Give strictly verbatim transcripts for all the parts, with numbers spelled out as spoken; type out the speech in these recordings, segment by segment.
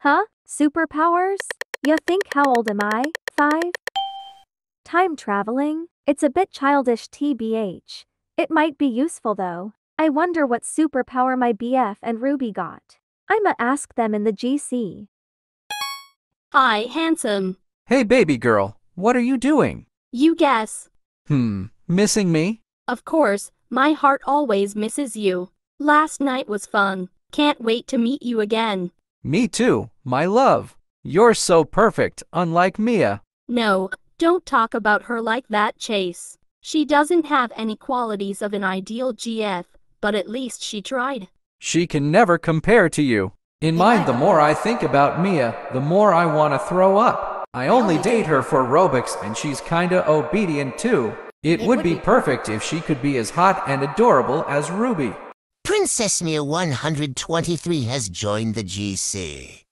Huh? Superpowers? You think how old am I? Five? Time traveling? It's a bit childish T B H. It might be useful though. I wonder what superpower my B F and Ruby got. I'ma ask them in the G C. Hi, handsome. Hey, baby girl. What are you doing? You guess. Hmm. Missing me? Of course. My heart always misses you. Last night was fun. Can't wait to meet you again. Me too, my love. You're so perfect, unlike Mia. No, don't talk about her like that, Chase. She doesn't have any qualities of an ideal G F, but at least she tried. She can never compare to you. In mind, the more I think about Mia, the more I want to throw up. I only date her for aerobics and she's kinda obedient too. It, it would, would be, be perfect if she could be as hot and adorable as Ruby. Princess Mia one hundred twenty-three has joined the G C.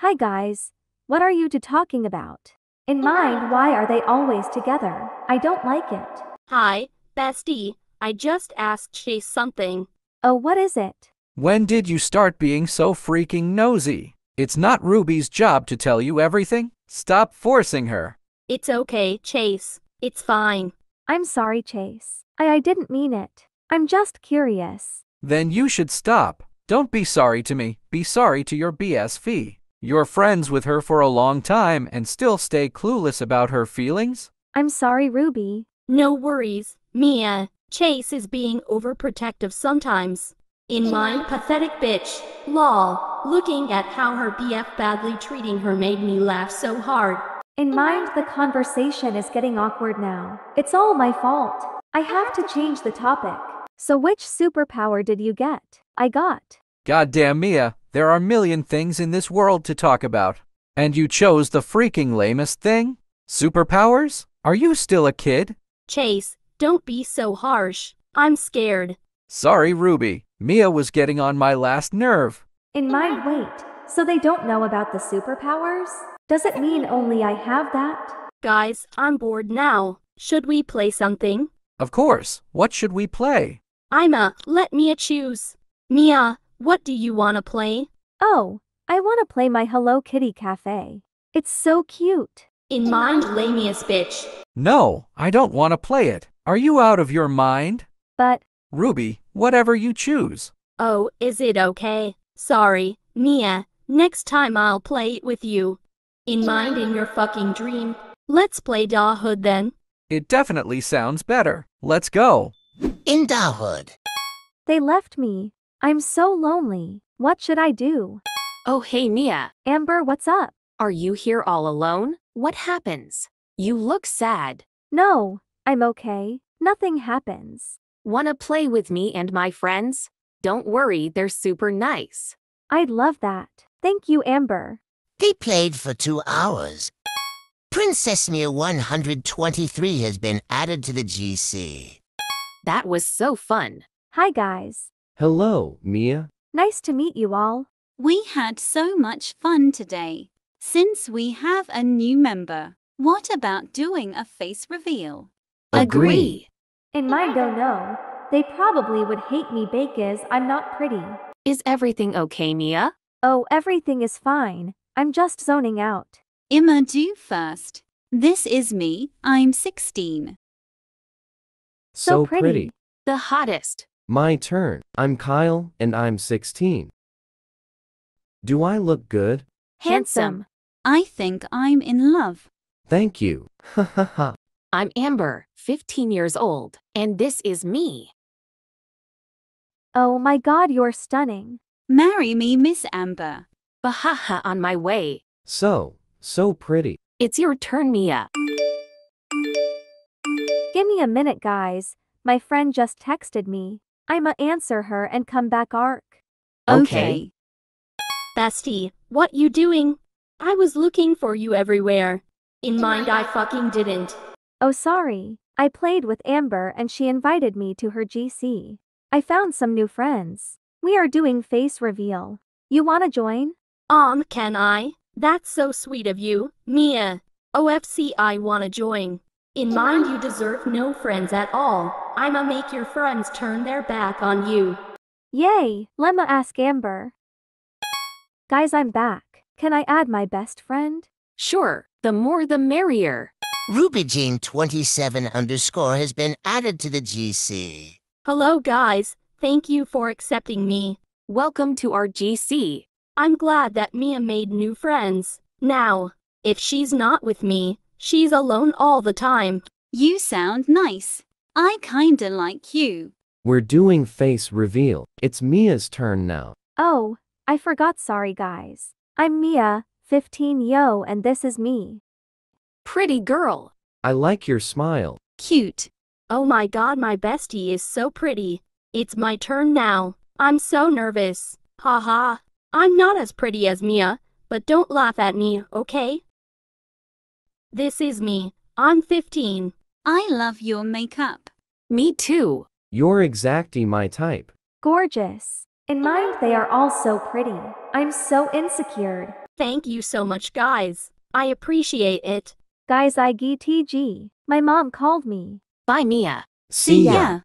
Hi guys, what are you two talking about? In mind, why are they always together? I don't like it. Hi, bestie, I just asked Chase something. Oh, what is it? When did you start being so freaking nosy? It's not Ruby's job to tell you everything. Stop forcing her. It's okay, Chase. It's fine. I'm sorry, Chase. I, I didn't mean it. I'm just curious. Then you should stop. Don't be sorry to me. Be sorry to your B S fee. You're friends with her for a long time and still stay clueless about her feelings? I'm sorry, Ruby. No worries, Mia. Chase is being overprotective sometimes. In my pathetic bitch, lol. Looking at how her B F badly treating her made me laugh so hard. In mind, the conversation is getting awkward now. It's all my fault. I have to change the topic. So which superpower did you get? I got. Goddamn, Mia, there are a million things in this world to talk about. And you chose the freaking lamest thing? Superpowers? Are you still a kid? Chase, don't be so harsh. I'm scared. Sorry, Ruby. Mia was getting on my last nerve. In mind, wait. So they don't know about the superpowers? Does it mean only I have that? Guys, I'm bored now. Should we play something? Of course. What should we play? Ima, let Mia choose. Mia, what do you want to play? Oh, I want to play my Hello Kitty Cafe. It's so cute. In mind, lamiest bitch. No, I don't want to play it. Are you out of your mind? But... Ruby, whatever you choose. Oh, is it okay? Sorry, Mia. Next time I'll play it with you. In mind, in your fucking dream. Let's play Da Hood then. It definitely sounds better. Let's go. In Da Hood. They left me. I'm so lonely. What should I do? Oh, hey, Mia. Amber, what's up? Are you here all alone? What happens? You look sad. No, I'm okay. Nothing happens. Wanna play with me and my friends? Don't worry, they're super nice. I'd love that. Thank you, Amber. They played for two hours. Princess Mia one hundred twenty-three has been added to the G C. That was so fun. Hi, guys. Hello, Mia. Nice to meet you all. We had so much fun today. Since we have a new member, what about doing a face reveal? Agree. In my don't know, they probably would hate me because I'm not pretty. Is everything okay, Mia? Oh, everything is fine. I'm just zoning out. Ima, do first. This is me. I'm sixteen. So pretty. pretty. The hottest. My turn. I'm Kyle, and I'm sixteen. Do I look good? Handsome. I think I'm in love. Thank you. Ha ha ha. I'm Amber, fifteen years old, and this is me. Oh my god, you're stunning. Marry me, Miss Amber. Bahaha, on my way. So, so pretty. It's your turn, Mia. Give me a minute, guys. My friend just texted me. I'ma answer her and come back, Ark. Okay. Bestie, what you doing? I was looking for you everywhere. In mind, I fucking didn't. Oh, sorry. I played with Amber and she invited me to her G C. I found some new friends. We are doing face reveal. You wanna join? Um, can I? That's so sweet of you, Mia. O F C, I wanna join. In mind, you deserve no friends at all. I'ma make your friends turn their back on you. Yay, lemma ask Amber. Guys, I'm back. Can I add my best friend? Sure, the more the merrier. RubyGene twenty-seven underscore has been added to the G C. Hello guys, thank you for accepting me. Welcome to our G C. I'm glad that Mia made new friends. Now, if she's not with me, she's alone all the time. You sound nice. I kinda like you. We're doing face reveal. It's Mia's turn now. Oh, I forgot, sorry guys. I'm Mia, fifteen yo, and this is me. Pretty girl. I like your smile. Cute. Oh my god, my bestie is so pretty. It's my turn now. I'm so nervous. Haha. I'm not as pretty as Mia, but don't laugh at me, okay? This is me. I'm fifteen. I love your makeup. Me too. You're exactly my type. Gorgeous. In mind, they are all so pretty. I'm so insecure. Thank you so much, guys. I appreciate it. Guys, I G T G. My mom called me. Bye, Mia. See ya. ya.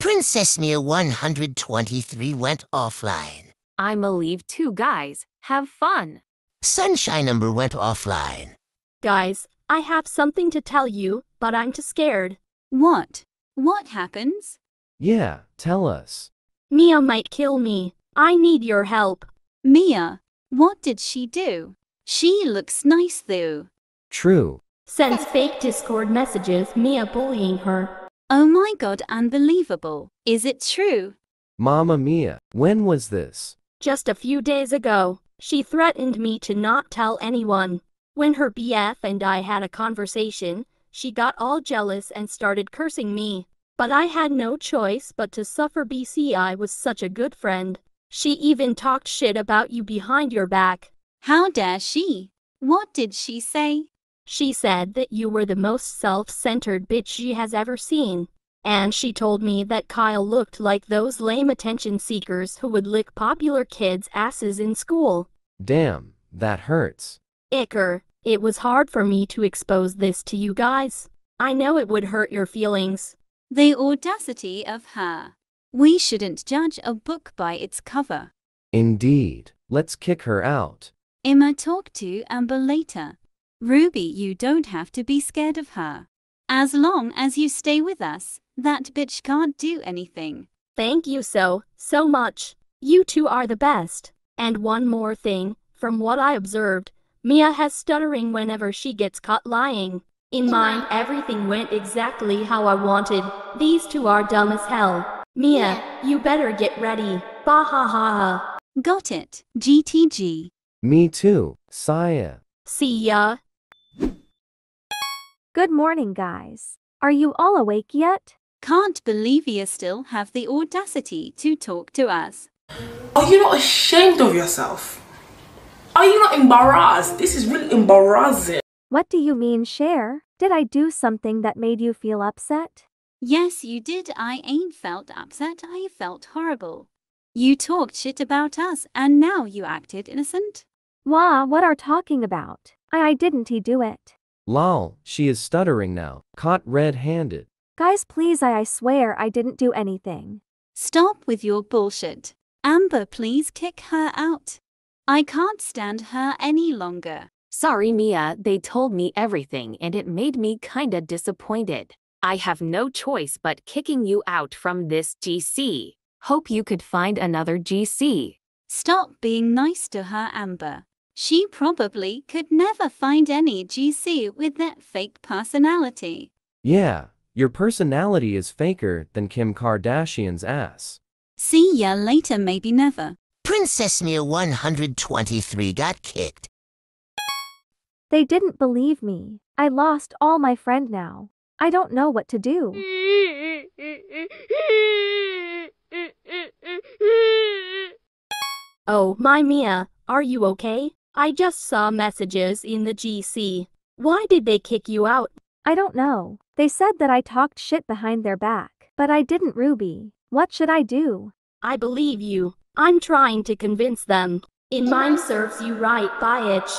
Princess Mia one hundred twenty-three went offline. I'ma leave too, guys. Have fun. Sunshine number went offline. Guys, I have something to tell you, but I'm too scared. What? What happens? Yeah, tell us. Mia might kill me. I need your help. Mia, what did she do? She looks nice though. True. Sends fake Discord messages, Mia bullying her. Oh my god, unbelievable. Is it true? Mama Mia, when was this? Just a few days ago. She threatened me to not tell anyone. When her B F and I had a conversation, she got all jealous and started cursing me. But I had no choice but to suffer. B C, I was such a good friend. She even talked shit about you behind your back. How dare she? What did she say? She said that you were the most self-centered bitch she has ever seen. And she told me that Kyle looked like those lame attention seekers who would lick popular kids' asses in school. Damn, that hurts. Icker, it was hard for me to expose this to you guys. I know it would hurt your feelings. The audacity of her. We shouldn't judge a book by its cover. Indeed. Let's kick her out. Emma, talk to Amber later. Ruby, you don't have to be scared of her. As long as you stay with us, that bitch can't do anything. Thank you so, so much. You two are the best. And one more thing, from what I observed, Mia has stuttering whenever she gets caught lying. In mind, everything went exactly how I wanted. These two are dumb as hell. Mia, you better get ready. Bah ha ha ha. Got it, G T G. Me too, Saya. See ya. Good morning, guys. Are you all awake yet? Can't believe you still have the audacity to talk to us. Are you not ashamed of yourself? Are you not embarrassed? This is really embarrassing. What do you mean, Cher? Did I do something that made you feel upset? Yes, you did. I ain't felt upset. I felt horrible. You talked shit about us and now you acted innocent. Wah, what are talking about? I, I didn't he do it. Lol, she is stuttering now. Caught red-handed. Guys, please, I, I swear I didn't do anything. Stop with your bullshit. Amber, please kick her out. I can't stand her any longer. Sorry, Mia, they told me everything and it made me kinda disappointed. I have no choice but kicking you out from this G C. Hope you could find another G C. Stop being nice to her, Amber. She probably could never find any G C with that fake personality. Yeah, your personality is faker than Kim Kardashian's ass. See ya later, maybe never. Princess Mia one hundred twenty-three got kicked. They didn't believe me. I lost all my friend now. I don't know what to do. Oh, my Mia, are you okay? I just saw messages in the G C. Why did they kick you out? I don't know. They said that I talked shit behind their back. But I didn't, Ruby. What should I do? I believe you. I'm trying to convince them. In mind serves you right, bitch.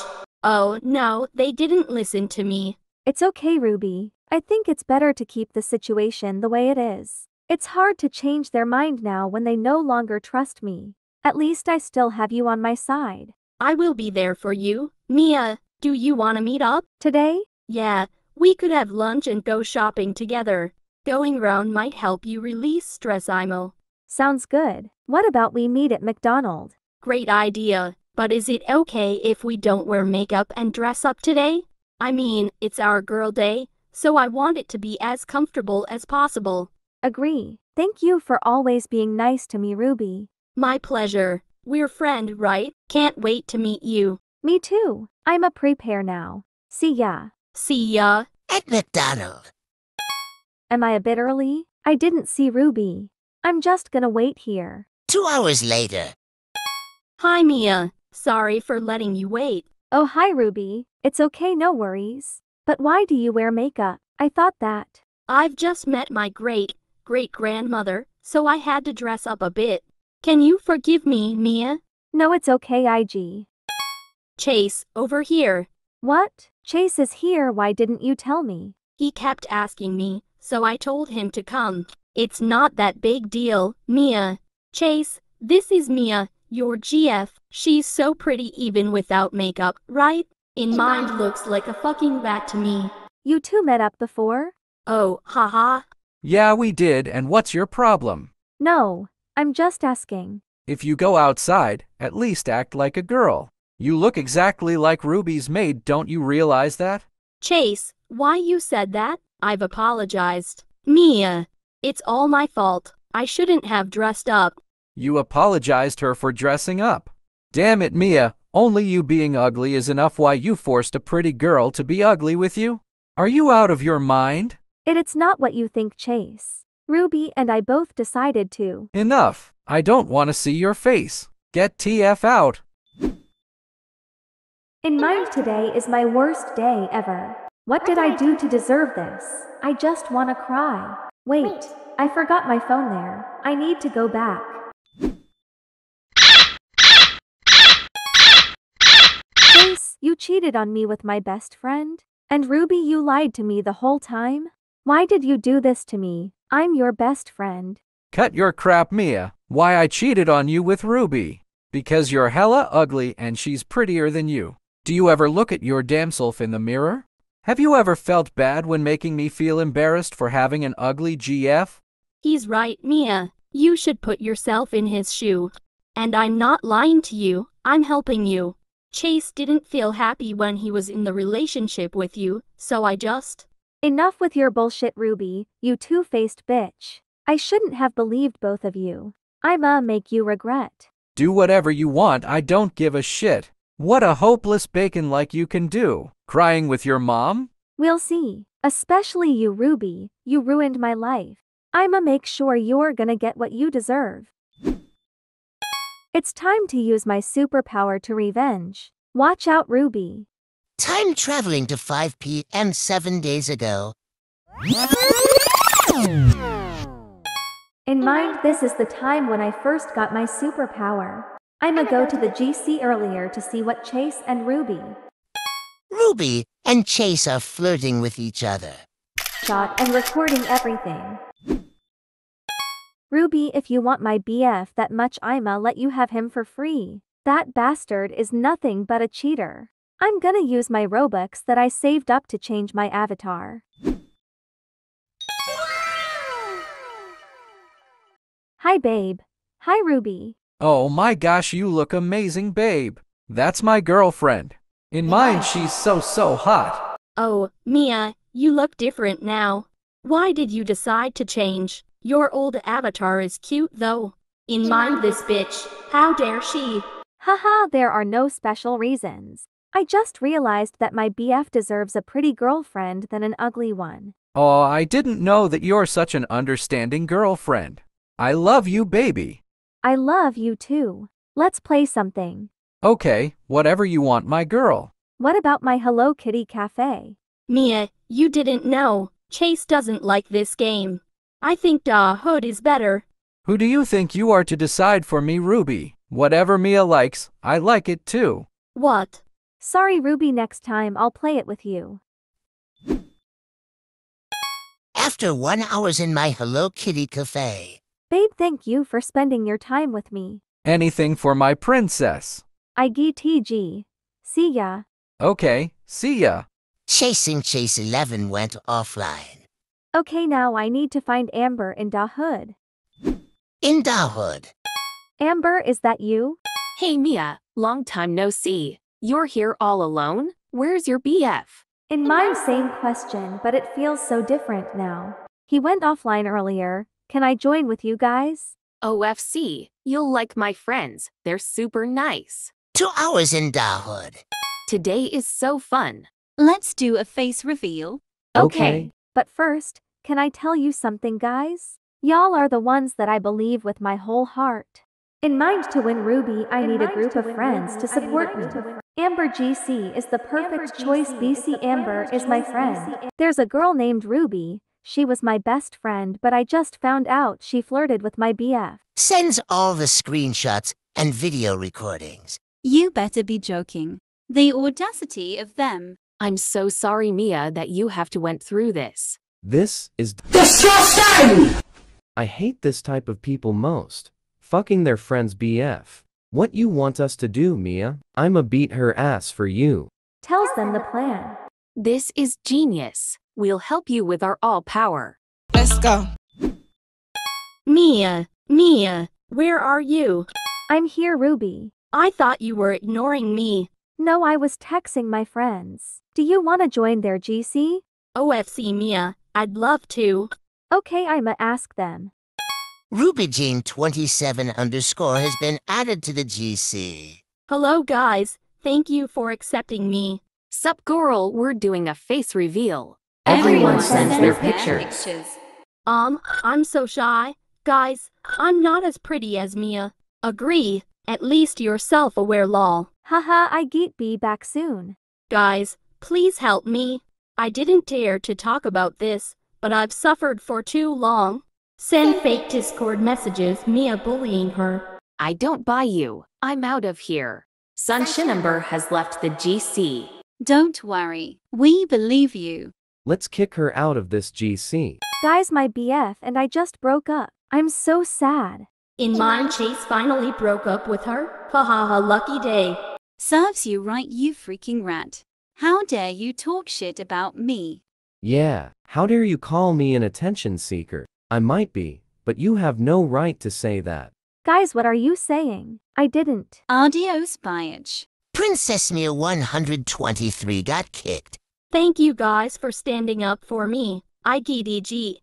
Oh, no, they didn't listen to me. It's okay, Ruby. I think it's better to keep the situation the way it is. It's hard to change their mind now when they no longer trust me. At least I still have you on my side. I will be there for you. Mia, do you wanna meet up? Today? Yeah, we could have lunch and go shopping together. Going round might help you release stress, Imo. Sounds good. What about we meet at McDonald's? Great idea, but is it okay if we don't wear makeup and dress up today? I mean, it's our girl day, so I want it to be as comfortable as possible. Agree. Thank you for always being nice to me, Ruby. My pleasure. We're friends, right? Can't wait to meet you. Me too. I'm a prepare now. See ya. See ya. At McDonald's. Am I a bit early? I didn't see Ruby. I'm just gonna wait here. Two hours later. Hi, Mia. Sorry for letting you wait. Oh, hi, Ruby. It's okay, no worries. But why do you wear makeup? I thought that. I've just met my great-great-grandmother, so I had to dress up a bit. Can you forgive me, Mia? No, it's okay, I G. Chase, over here. What? Chase is here, why didn't you tell me? He kept asking me, so I told him to come. It's not that big deal, Mia. Chase, this is Mia, your G F. She's so pretty even without makeup, right? In mind looks like a fucking rat to me. You two met up before? Oh, haha. Yeah, we did, and what's your problem? No, I'm just asking. If you go outside, at least act like a girl. You look exactly like Ruby's maid, don't you realize that? Chase, why you said that? I've apologized. Mia, it's all my fault. I shouldn't have dressed up. You apologized her for dressing up. Damn it, Mia. Only you being ugly is enough. Why you forced a pretty girl to be ugly with you? Are you out of your mind? It, it's not what you think, Chase. Ruby and I both decided to. Enough. I don't want to see your face. Get T F out. In mind, today is my worst day ever. What did I do to deserve this? I just want to cry. Wait, I forgot my phone there. I need to go back. Chase, you cheated on me with my best friend. And Ruby, you lied to me the whole time. Why did you do this to me? I'm your best friend. Cut your crap, Mia. Why I cheated on you with Ruby? Because you're hella ugly and she's prettier than you. Do you ever look at your damn self in the mirror? Have you ever felt bad when making me feel embarrassed for having an ugly G F? He's right, Mia. You should put yourself in his shoe. And I'm not lying to you, I'm helping you. Chase didn't feel happy when he was in the relationship with you, so I just... Enough with your bullshit, Ruby, you two-faced bitch. I shouldn't have believed both of you. I'ma make you regret. Do whatever you want, I don't give a shit. What a hopeless bacon like you can do. Crying with your mom? We'll see. Especially you, Ruby. You ruined my life. I'ma make sure you're gonna get what you deserve. It's time to use my superpower to revenge. Watch out, Ruby. Time traveling to five P M seven days ago. In mind, this is the time when I first got my superpower. I'ma go to the G C earlier to see what Chase and Ruby. Ruby and Chase are flirting with each other. Shot and recording everything. Ruby, if you want my B F that much, I'ma let you have him for free. That bastard is nothing but a cheater. I'm gonna use my Robux that I saved up to change my avatar. Hi, babe. Hi, Ruby. Oh my gosh, you look amazing, babe. That's my girlfriend. In mine, she's so, so hot. Oh, Mia, you look different now. Why did you decide to change? Your old avatar is cute, though. In mine, this bitch. How dare she? Haha, there are no special reasons. I just realized that my B F deserves a pretty girlfriend than an ugly one. Oh, I didn't know that you're such an understanding girlfriend. I love you, baby. I love you, too. Let's play something. Okay, whatever you want, my girl. What about my Hello Kitty Cafe? Mia, you didn't know. Chase doesn't like this game. I think Da Hood is better. Who do you think you are to decide for me, Ruby? Whatever Mia likes, I like it too. What? Sorry, Ruby, next time I'll play it with you. After one hour's in my Hello Kitty Cafe. Babe, thank you for spending your time with me. Anything for my princess. I G T G. See ya. Okay, see ya. Chasing Chase eleven went offline. Okay, now I need to find Amber in Da Hood. In Da Hood. Amber, is that you? Hey Mia, long time no see. You're here all alone? Where's your B F? In mine, same question, but it feels so different now. He went offline earlier. Can I join with you guys? O F C, you'll like my friends. They're super nice. Two hours in Da Hood. Today is so fun. Let's do a face reveal. Okay. But first, can I tell you something, guys? Y'all are the ones that I believe with my whole heart. In mind to win Ruby, I in need a group of friends to support me. Amber G C is the perfect choice. B C Amber is my friend. There's a girl named Ruby. She was my best friend, but I just found out she flirted with my B F. Sends all the screenshots and video recordings. You better be joking. The audacity of them. I'm so sorry, Mia, that you have to went through this. This is disgusting! I hate this type of people most. Fucking their friend's B F. What you want us to do, Mia? I'ma beat her ass for you. Tells them the plan. This is genius. We'll help you with our all power. Let's go. Mia, Mia, where are you? I'm here, Ruby. I thought you were ignoring me. No, I was texting my friends. Do you want to join their G C? O F C Mia, I'd love to. Okay, I'ma ask them. RubyGene twenty-seven underscore has been added to the G C. Hello guys, thank you for accepting me. Sup girl, we're doing a face reveal. Everyone, Everyone sends their pictures. pictures. Um, I'm so shy. Guys, I'm not as pretty as Mia. Agree, at least you're self-aware lol. Haha, I get be back soon. Guys, please help me. I didn't dare to talk about this, but I've suffered for too long. Send fake Discord messages, Mia bullying her. I don't buy you. I'm out of here. Sunshinember has left the G C. Don't worry. We believe you. Let's kick her out of this G C. Guys, my B F and I just broke up. I'm so sad. In mine, Chase finally broke up with her. Ha ha ha, lucky day. Serves you right, you freaking rat. How dare you talk shit about me? Yeah, how dare you call me an attention seeker? I might be, but you have no right to say that. Guys, what are you saying? I didn't. Adios, bitch. Princess Mia one hundred twenty-three got kicked. Thank you guys for standing up for me. I G D G.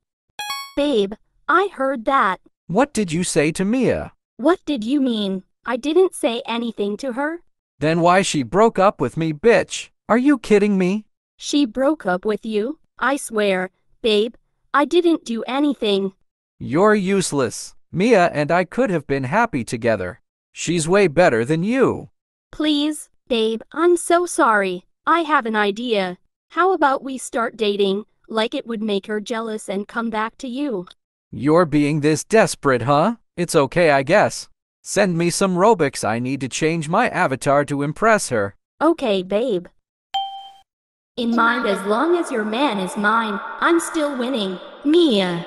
Babe, I heard that. What did you say to Mia? What did you mean? I didn't say anything to her. Then why she broke up with me, bitch? Are you kidding me? She broke up with you? I swear, babe, I didn't do anything. You're useless. Mia and I could have been happy together. She's way better than you. Please, babe, I'm so sorry. I have an idea. How about we start dating, like it would make her jealous and come back to you? You're being this desperate, huh? It's okay, I guess. Send me some Robux. I need to change my avatar to impress her. Okay, babe. In mind, as long as your man is mine, I'm still winning. Mia.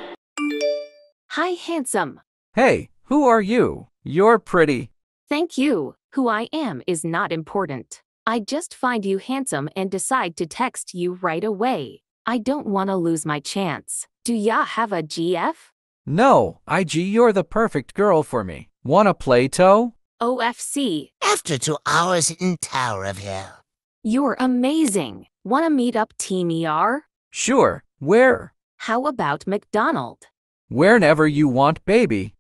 Hi, handsome. Hey, who are you? You're pretty. Thank you. Who I am is not important. I just find you handsome and decide to text you right away. I don't want to lose my chance. Do ya have a G F? No, I G, you're the perfect girl for me. Wanna play toe? O F C. After two hours in Tower of Hell. You're amazing. Wanna meet up Team E R? Sure, where? How about McDonald's? Whenever you want, baby.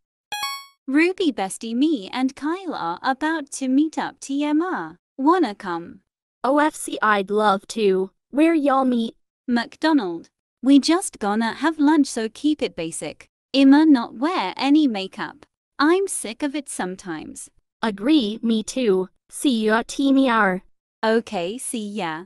Ruby bestie, me and Kyle are about to meet up T M R. Wanna come? O F C, I'd love to. Where y'all meet? McDonald's. We just gonna have lunch, so keep it basic. Imma not wear any makeup. I'm sick of it sometimes. Agree, me too. See ya Team E R. Okay, see ya.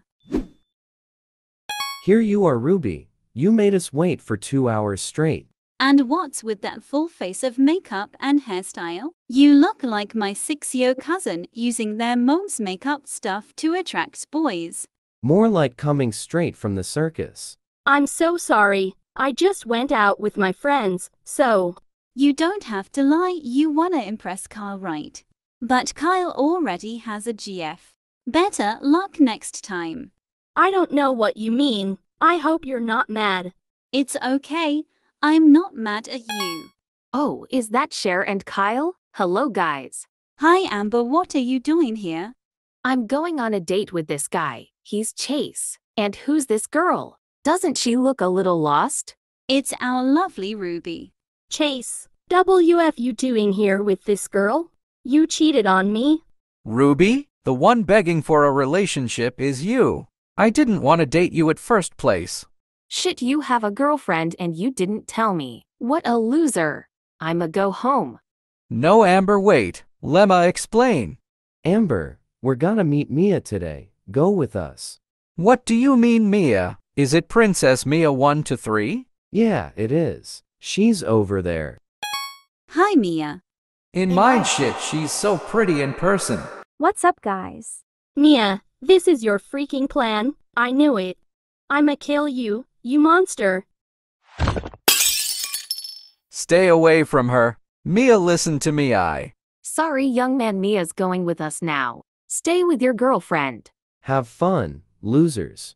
Here you are, Ruby. You made us wait for two hours straight. And what's with that full face of makeup and hairstyle? You look like my six-year cousin using their mom's makeup stuff to attract boys. More like coming straight from the circus. I'm so sorry. I just went out with my friends, so... You don't have to lie. You wanna impress Carl, right? But Kyle already has a G F. Better luck next time. I don't know what you mean. I hope you're not mad. It's okay. I'm not mad at you. Oh, is that Cher and Kyle? Hello, guys. Hi, Amber. What are you doing here? I'm going on a date with this guy. He's Chase. And who's this girl? Doesn't she look a little lost? It's our lovely Ruby. Chase, W F you doing here with this girl? You cheated on me. Ruby? The one begging for a relationship is you. I didn't want to date you at first place. Shit, you have a girlfriend and you didn't tell me. What a loser. I'ma go home. No, Amber, wait. Lemma, explain. Amber, we're gonna meet Mia today. Go with us. What do you mean, Mia? Is it Princess Mia one to three? Yeah, it is. She's over there. Hi, Mia. In my shit, she's so pretty in person. What's up, guys? Mia, this is your freaking plan. I knew it. I'ma kill you, you monster. Stay away from her. Mia, listen to me, I. Sorry, young man, Mia's going with us now. Stay with your girlfriend. Have fun, losers.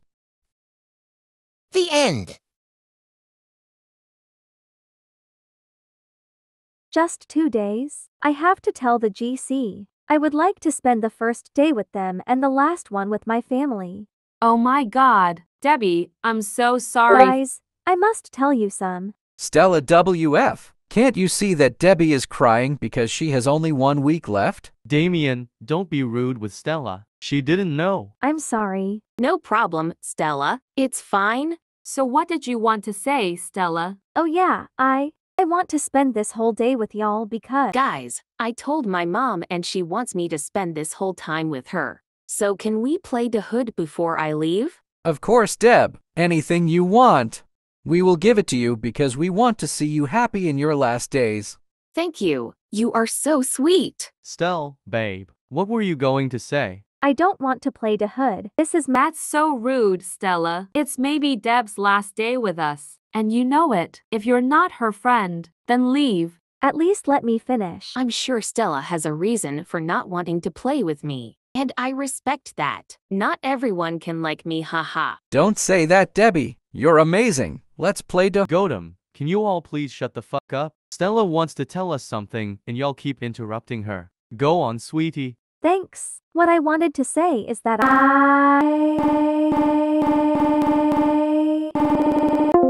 The end. Just two days. I have to tell the G C. I would like to spend the first day with them and the last one with my family. Oh my god, Debbie, I'm so sorry. Guys, I must tell you some. Stella W F, can't you see that Debbie is crying because she has only one week left? Damien, don't be rude with Stella. She didn't know. I'm sorry. No problem, Stella. It's fine. So what did you want to say, Stella? Oh yeah, I... I want to spend this whole day with y'all because... Guys, I told my mom and she wants me to spend this whole time with her. So can we play Da Hood before I leave? Of course, Deb. Anything you want. We will give it to you because we want to see you happy in your last days. Thank you. You are so sweet. Stell, babe, what were you going to say? I don't want to play Da Hood. This is... That's so rude, Stella. It's maybe Deb's last day with us. And you know it. If you're not her friend, then leave. At least let me finish. I'm sure Stella has a reason for not wanting to play with me. And I respect that. Not everyone can like me, haha. Don't say that, Debbie. You're amazing. Let's play Da Godam. Can you all please shut the fuck up? Stella wants to tell us something, and y'all keep interrupting her. Go on, sweetie. Thanks. What I wanted to say is that I...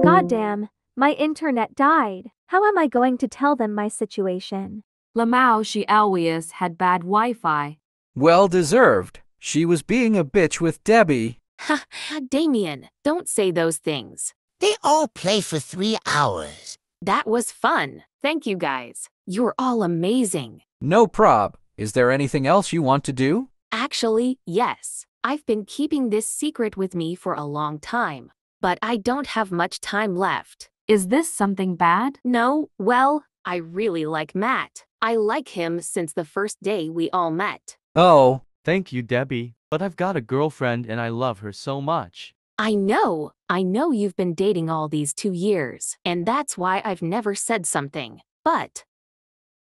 Goddamn, my internet died. How am I going to tell them my situation? Lamau, she always had bad Wi-Fi. Well deserved. She was being a bitch with Debbie. Ha, Damien, don't say those things. They all play for three hours. That was fun. Thank you, guys. You're all amazing. No prob. Is there anything else you want to do? Actually, yes. I've been keeping this secret with me for a long time. But I don't have much time left. Is this something bad? No, well, I really like Matt. I like him since the first day we all met. Oh. Thank you, Debbie. But I've got a girlfriend and I love her so much. I know. I know you've been dating all these two years. And that's why I've never said something. But.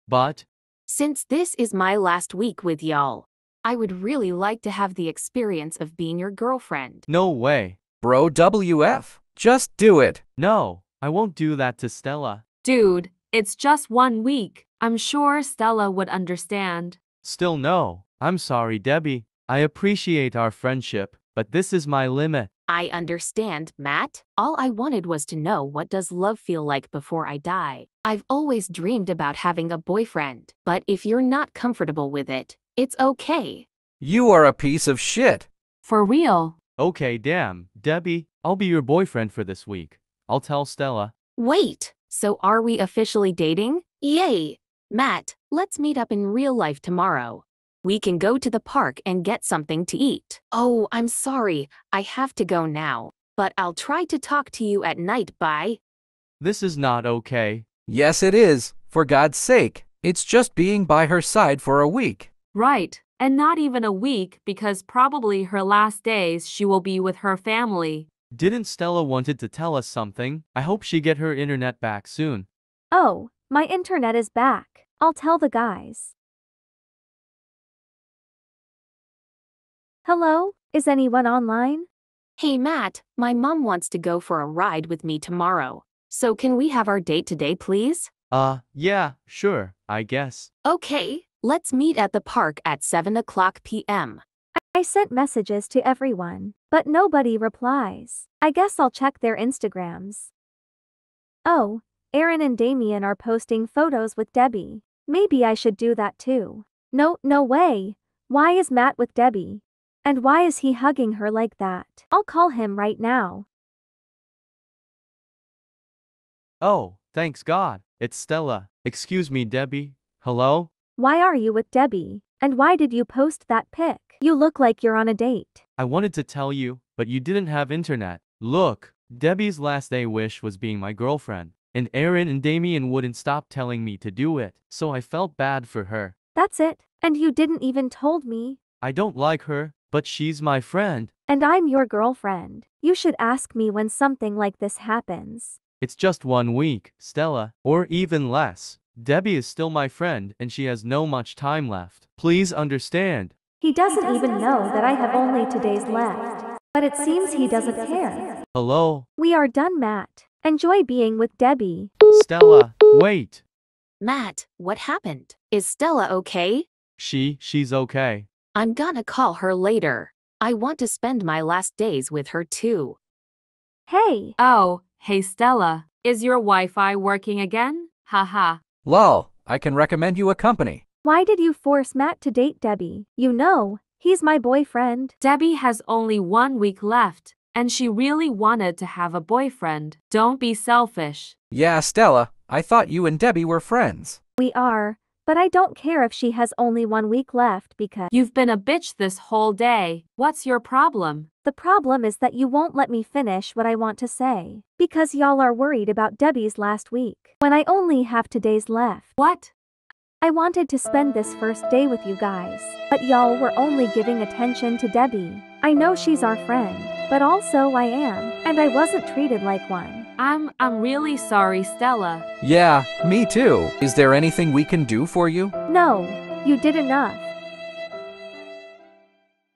But? Since this is my last week with y'all, I would really like to have the experience of being your girlfriend. No way. Bro, W F, just do it. No, I won't do that to Stella. Dude, it's just one week. I'm sure Stella would understand. Still no. I'm sorry, Debbie. I appreciate our friendship, but this is my limit. I understand, Matt. All I wanted was to know what does love feel like before I die. I've always dreamed about having a boyfriend, but if you're not comfortable with it, it's okay. You are a piece of shit. For real. Okay, damn, Debbie, I'll be your boyfriend for this week. I'll tell Stella. Wait, so are we officially dating? Yay! Matt, let's meet up in real life tomorrow. We can go to the park and get something to eat. Oh, I'm sorry, I have to go now. But I'll try to talk to you at night, bye. This is not okay. Yes, it is. For God's sake, it's just being by her side for a week. Right. And not even a week because probably her last days she will be with her family. Didn't Stella wanted to tell us something? I hope she get her internet back soon. Oh, my internet is back. I'll tell the guys. Hello? Is anyone online? Hey Matt, my mom wants to go for a ride with me tomorrow. So can we have our date today, please? Uh, yeah, sure, I guess. Okay, let's meet at the park at seven o'clock p m I sent messages to everyone, but nobody replies. I guess I'll check their Instagrams. Oh, Aaron and Damien are posting photos with Debbie. Maybe I should do that too. No, no way. Why is Matt with Debbie? And why is he hugging her like that? I'll call him right now. Oh, thanks God. It's Stella. Excuse me, Debbie. Hello? Why are you with Debbie? And why did you post that pic? You look like you're on a date. I wanted to tell you, but you didn't have internet. Look, Debbie's last day wish was being my girlfriend. And Aaron and Damien wouldn't stop telling me to do it. So I felt bad for her. That's it. And you didn't even told me. I don't like her. But she's my friend. And I'm your girlfriend. You should ask me when something like this happens. It's just one week, Stella, or even less. Debbie is still my friend and she has no much time left. Please understand. He doesn't, he doesn't even know that I have only two days left. But it seems he doesn't care. Hello? We are done, Matt. Enjoy being with Debbie. Stella, wait. Matt, what happened? Is Stella okay? She, she's okay. I'm gonna call her later. I want to spend my last days with her too. Hey. Oh, hey Stella. Is your Wi-Fi working again? Haha. Lol, I can recommend you a company. Why did you force Matt to date Debbie? You know, he's my boyfriend. Debbie has only one week left, and she really wanted to have a boyfriend. Don't be selfish. Yeah, Stella, I thought you and Debbie were friends. We are. But I don't care if she has only one week left because you've been a bitch this whole day. What's your problem? The problem is that you won't let me finish what I want to say. Because y'all are worried about Debbie's last week. When I only have two days left. What? I wanted to spend this first day with you guys. But y'all were only giving attention to Debbie. I know she's our friend. But also I am. And I wasn't treated like one. I'm, I'm really sorry, Stella. Yeah, me too. Is there anything we can do for you? No, you did enough.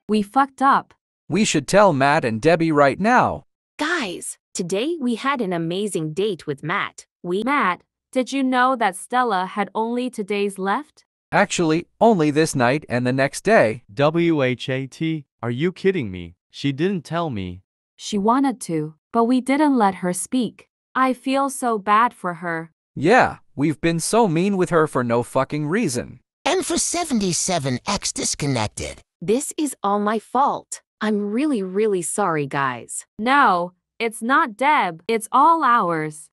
We fucked up. We should tell Matt and Debbie right now. Guys, today we had an amazing date with Matt. We- Matt, did you know that Stella had only two days left? Actually, only this night and the next day. W H A T, are you kidding me? She didn't tell me. She wanted to. But we didn't let her speak. I feel so bad for her. Yeah, we've been so mean with her for no fucking reason. And for seventy-seven X disconnected. This is all my fault. I'm really, really sorry, guys. No, it's not Deb. It's all ours.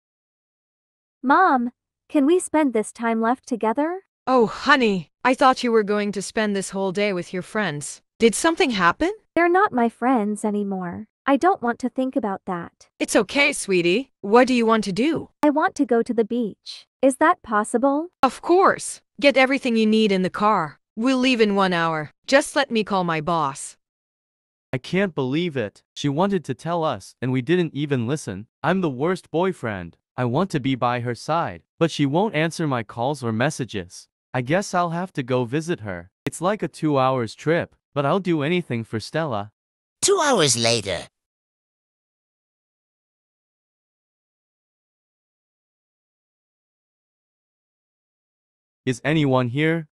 Mom, can we spend this time left together? Oh, honey, I thought you were going to spend this whole day with your friends. Did something happen? They're not my friends anymore. I don't want to think about that. It's okay, sweetie. What do you want to do? I want to go to the beach. Is that possible? Of course. Get everything you need in the car. We'll leave in one hour. Just let me call my boss. I can't believe it. She wanted to tell us, and we didn't even listen. I'm the worst boyfriend. I want to be by her side, but she won't answer my calls or messages. I guess I'll have to go visit her. It's like a two hours trip, but I'll do anything for Stella. Two hours later. Is anyone here?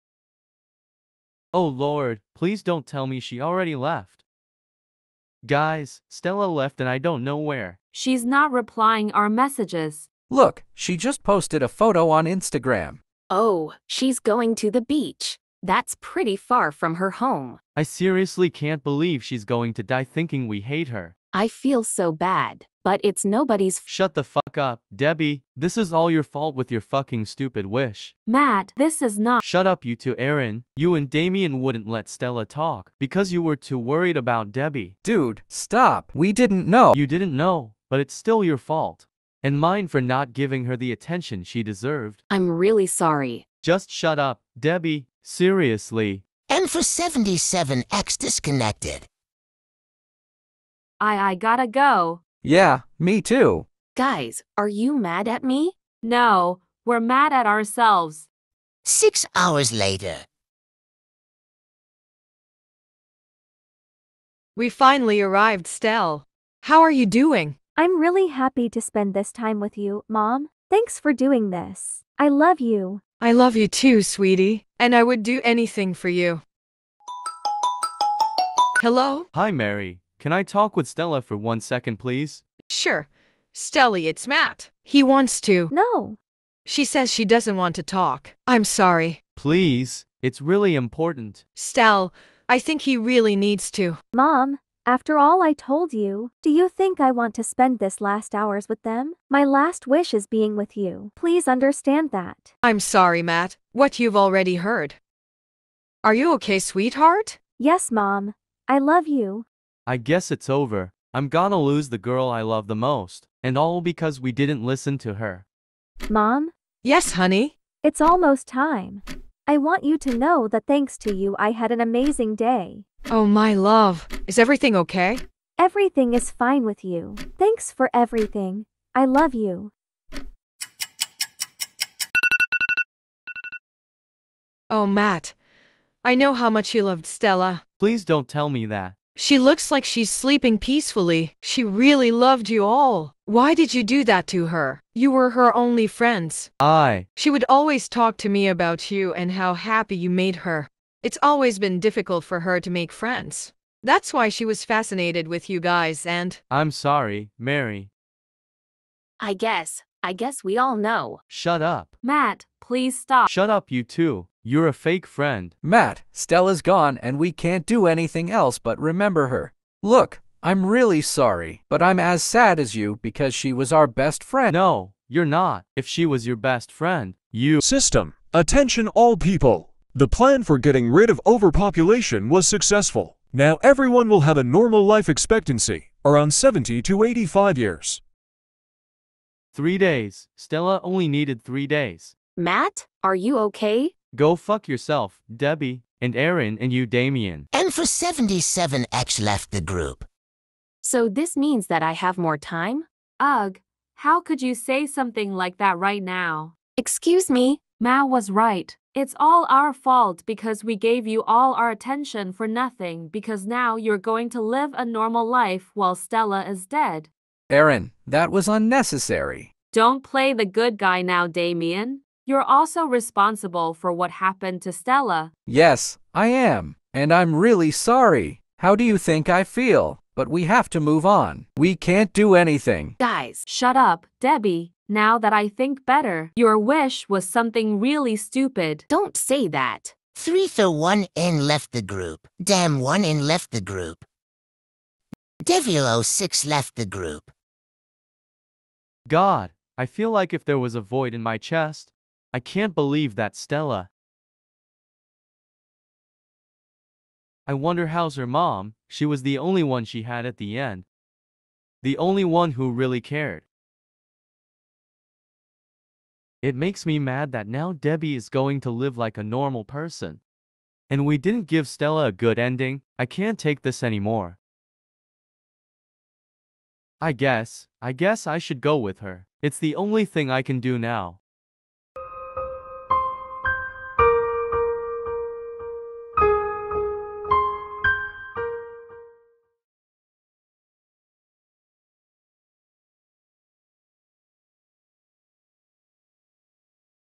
Oh Lord, please don't tell me she already left. Guys, Stella left and I don't know where. She's not replying our messages. Look, she just posted a photo on Instagram. Oh, she's going to the beach. That's pretty far from her home. I seriously can't believe she's going to die thinking we hate her. I feel so bad, but it's nobody's f- Shut the fuck up, Debbie. This is all your fault with your fucking stupid wish. Matt, this is not- Shut up you two, Aaron. You and Damien wouldn't let Stella talk because you were too worried about Debbie. Dude, stop. We didn't know. You didn't know, but it's still your fault. And mine for not giving her the attention she deserved. I'm really sorry. Just shut up, Debbie. Seriously. And for seventy-seven X disconnected. I I gotta go. Yeah, me too. Guys, are you mad at me? No, we're mad at ourselves. Six hours later. We finally arrived, Stell. How are you doing? I'm really happy to spend this time with you, Mom. Thanks for doing this. I love you. I love you too, sweetie. And I would do anything for you. Hello? Hi, Mary. Can I talk with Stella for one second, please? Sure. Stelly, it's Matt. He wants to. No. She says she doesn't want to talk. I'm sorry. Please. It's really important. Stell, I think he really needs to. Mom, after all I told you, do you think I want to spend this last hours with them? My last wish is being with you. Please understand that. I'm sorry, Matt. What you've already heard. Are you okay, sweetheart? Yes, Mom. I love you. I guess it's over. I'm gonna lose the girl I love the most. And all because we didn't listen to her. Mom? Yes, honey? It's almost time. I want you to know that thanks to you I had an amazing day. Oh my love. Is everything okay? Everything is fine with you. Thanks for everything. I love you. Oh Matt. I know how much you loved Stella. Please don't tell me that. She looks like she's sleeping peacefully. She really loved you all. Why did you do that to her? You were her only friends. I. She would always talk to me about you and how happy you made her. It's always been difficult for her to make friends. That's why she was fascinated with you guys and... I'm sorry, Mary. I guess. I guess we all know. Shut up. Matt, please stop. Shut up, you two. You're a fake friend. Matt, Stella's gone and we can't do anything else but remember her. Look, I'm really sorry, but I'm as sad as you because she was our best friend. No, you're not. If she was your best friend, you... System, attention all people. The plan for getting rid of overpopulation was successful. Now everyone will have a normal life expectancy, around seventy to eighty-five years. Three days. Stella only needed three days. Matt, are you okay? Go fuck yourself, Debbie, and Aaron, and you, Damien. And for seventy-seven X left the group. So this means that I have more time? Ugh, how could you say something like that right now? Excuse me? Mao was right. It's all our fault because we gave you all our attention for nothing because now you're going to live a normal life while Stella is dead. Aaron, that was unnecessary. Don't play the good guy now, Damien. You're also responsible for what happened to Stella. Yes, I am. And I'm really sorry. How do you think I feel? But we have to move on. We can't do anything. Guys, shut up, Debbie. Now that I think better, your wish was something really stupid. Don't say that. Three for one in left the group. Damn one in left the group. Devil oh six left the group. God, I feel like if there was a void in my chest. I can't believe that Stella. I wonder how's her mom. She was the only one she had at the end. The only one who really cared. It makes me mad that now Debbie is going to live like a normal person. And we didn't give Stella a good ending. I can't take this anymore. I guess, I guess I should go with her. It's the only thing I can do now.